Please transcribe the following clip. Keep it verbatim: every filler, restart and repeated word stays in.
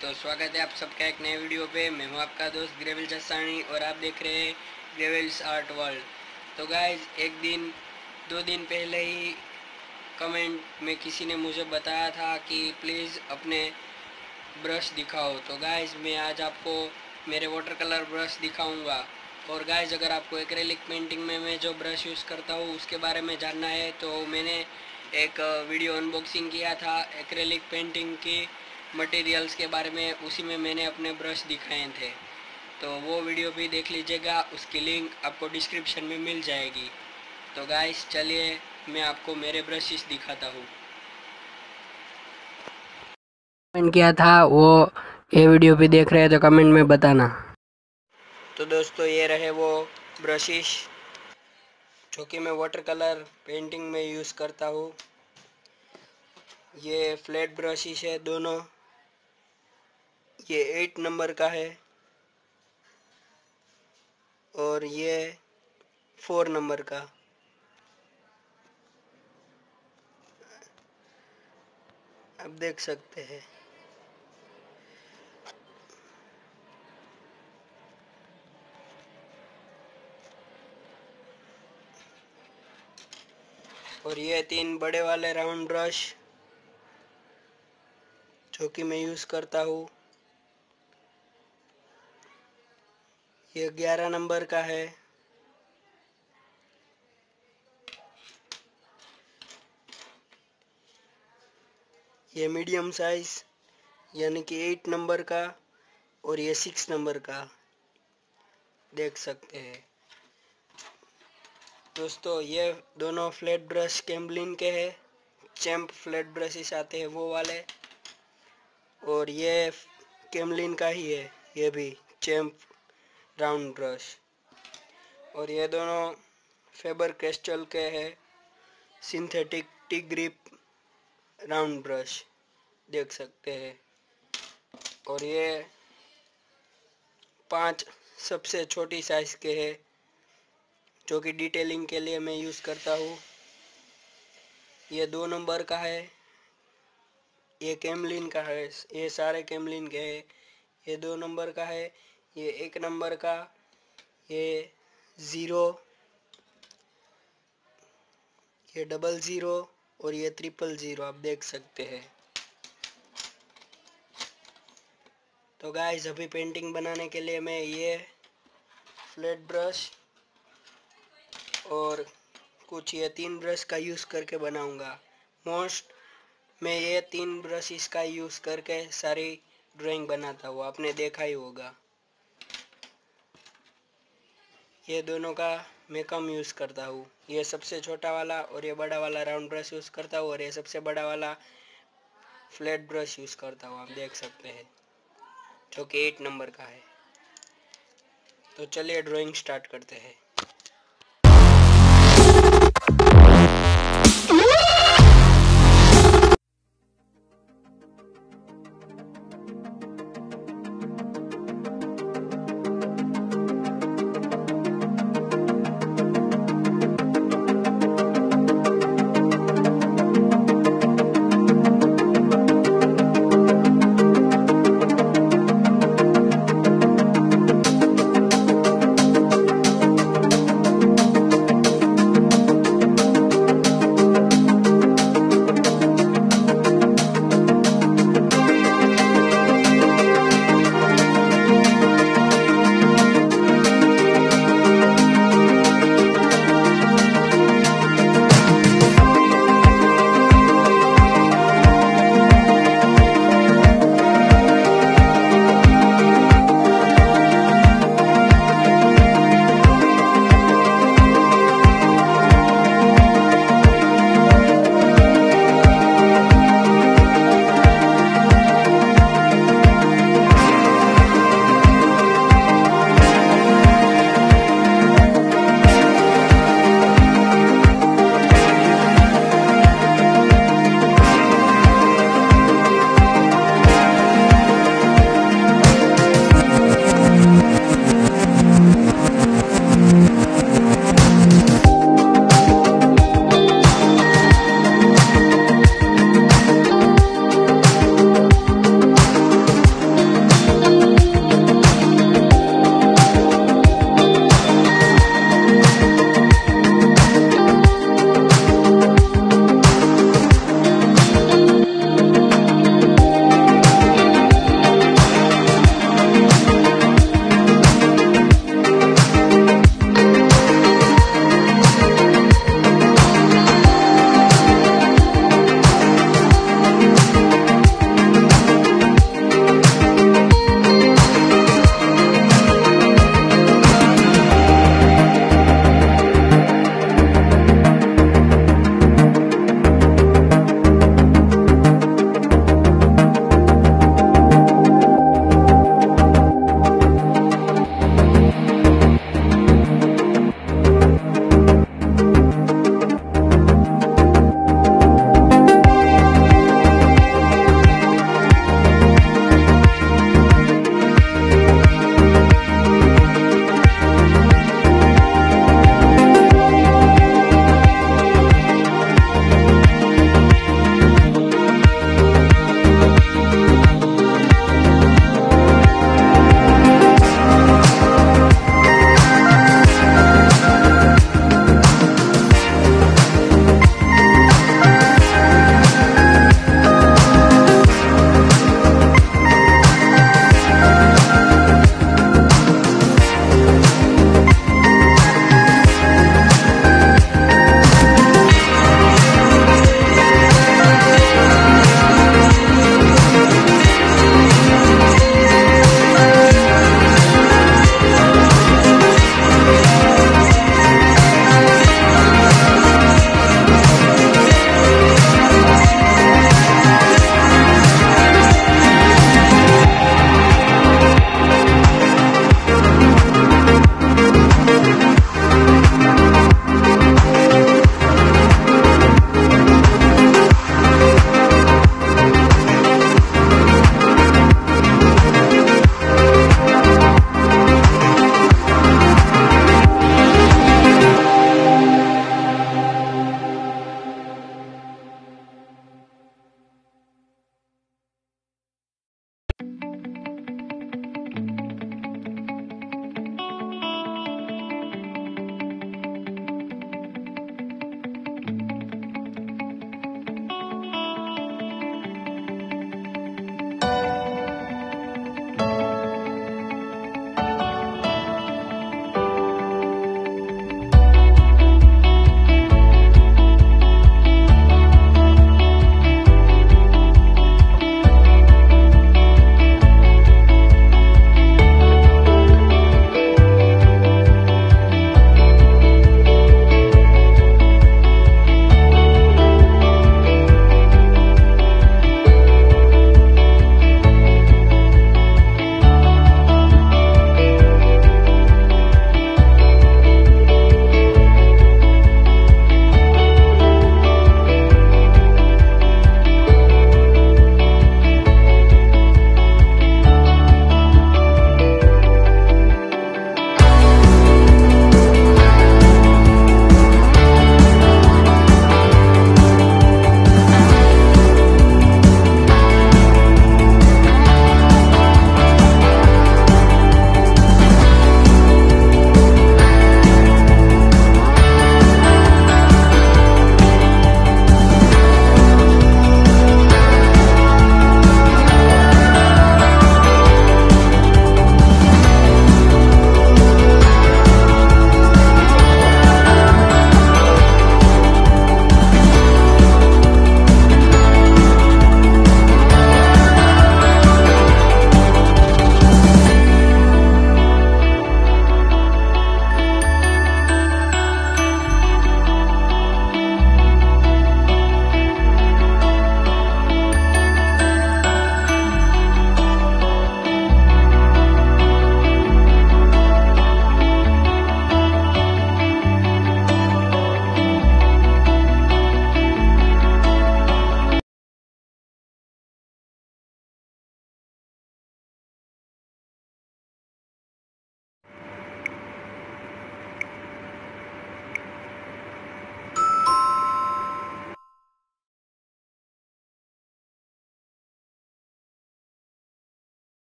तो स्वागत है आप सबका एक नए वीडियो पे। मैं हूँ आपका दोस्त ग्रेविल जसानी और आप देख रहे हैं ग्रेविल्स आर्ट वर्ल्ड। तो गाइज एक दिन दो दिन पहले ही कमेंट में किसी ने मुझे बताया था कि प्लीज़ अपने ब्रश दिखाओ। तो गाइज मैं आज आपको मेरे वाटर कलर ब्रश दिखाऊंगा। और गाइज अगर आपको एक्रेलिक पेंटिंग में मैं जो ब्रश यूज़ करता हूँ उसके बारे में जानना है तो मैंने एक वीडियो अनबॉक्सिंग किया था एक्रेलिक पेंटिंग की मटेरियल्स के बारे में, उसी में मैंने अपने ब्रश दिखाए थे, तो वो वीडियो भी देख लीजिएगा। उसकी लिंक आपको डिस्क्रिप्शन में मिल जाएगी। तो गाइस चलिए मैं आपको मेरे ब्रशेस दिखाता हूँ। कमेंट किया था वो, ये वीडियो भी देख रहे हैं तो कमेंट में बताना। तो दोस्तों ये रहे वो ब्रशेस जो कि मैं वाटर कलर पेंटिंग में यूज़ करता हूँ। ये फ्लैट ब्रशेस है दोनों, ये एट नंबर का है और ये फोर नंबर का। आप देख सकते हैं और ये तीन बड़े वाले राउंड ब्रश जो कि मैं यूज़ करता हूँ। ये ग्यारह नंबर का है ये मीडियम साइज यानी कि एट नंबर का और ये सिक्स नंबर का देख सकते हैं दोस्तों। ये दोनों फ्लैट ब्रश कैम्लिन के हैं, चैम्प फ्लैट ब्रशेस आते हैं वो वाले, और ये कैम्लिन का ही है, ये भी चैम्प राउंड ब्रश। और ये दोनों फेबर कैस्टल के हैं, synthetic T grip round brush देख सकते हैं। और ये पांच सबसे छोटी साइज के हैं जो कि डिटेलिंग के लिए मैं यूज़ करता हूँ। ये दो नंबर का है, ये कैम्लिन का है, ये सारे कैम्लिन के हैं। ये दो नंबर का है, ये एक नंबर का, ये ज़ीरो, ये डबल ज़ीरो और ये ट्रिपल ज़ीरो आप देख सकते हैं। तो गाइस अभी पेंटिंग बनाने के लिए मैं ये फ्लैट ब्रश और कुछ ये तीन ब्रश का यूज़ करके बनाऊंगा। मोस्ट मैं ये तीन ब्रश इसका यूज़ करके सारी ड्राइंग बनाता हूँ, आपने देखा ही होगा। ये दोनों का मैं कम यूज़ करता हूँ, ये सबसे छोटा वाला और ये बड़ा वाला राउंड ब्रश यूज़ करता हूँ और ये सबसे बड़ा वाला फ्लैट ब्रश यूज़ करता हूँ, आप देख सकते हैं, जो कि एट नंबर का है। तो चलिए ड्राइंग स्टार्ट करते हैं।